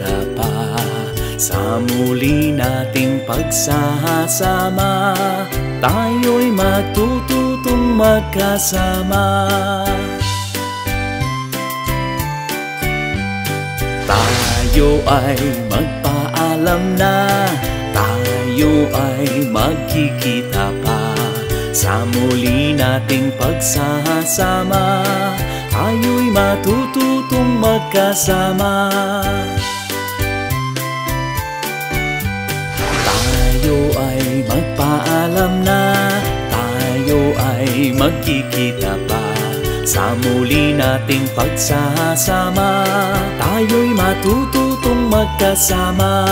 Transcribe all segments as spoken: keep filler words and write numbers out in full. tapa. Sa muli nating pagsasama, tayo'y matututong magkasama. Tayo ay magpaalam na, tayo ay magkikita pa. Sa muli nating pagsasama, tayo'y matututong magkasama. Tayo ay magpaalam na, tayo ay magkikita pa. Sa muli nating pagsasama, tayo'y matututong magkasama.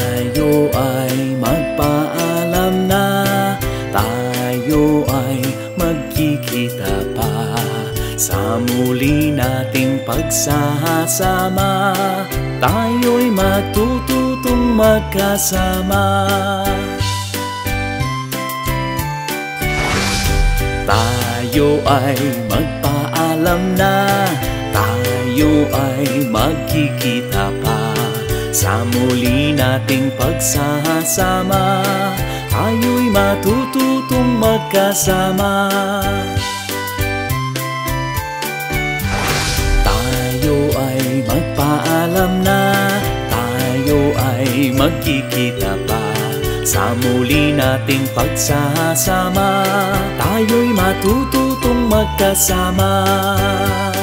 Tayo ay magpaalam na, tayo ay magkikita pa. Sa muli nating pagsasama, tayo'y matututong magkasama. Tayo ay magpaalam na, tayo ay magkikita pa. Sa muli nating pagsasama, tayo'y matututong magkasama. Tayo ay magpaalam na, tayo ay magkikita pa. Sa muli nating pagsasama, tayo'y matututong magkasama.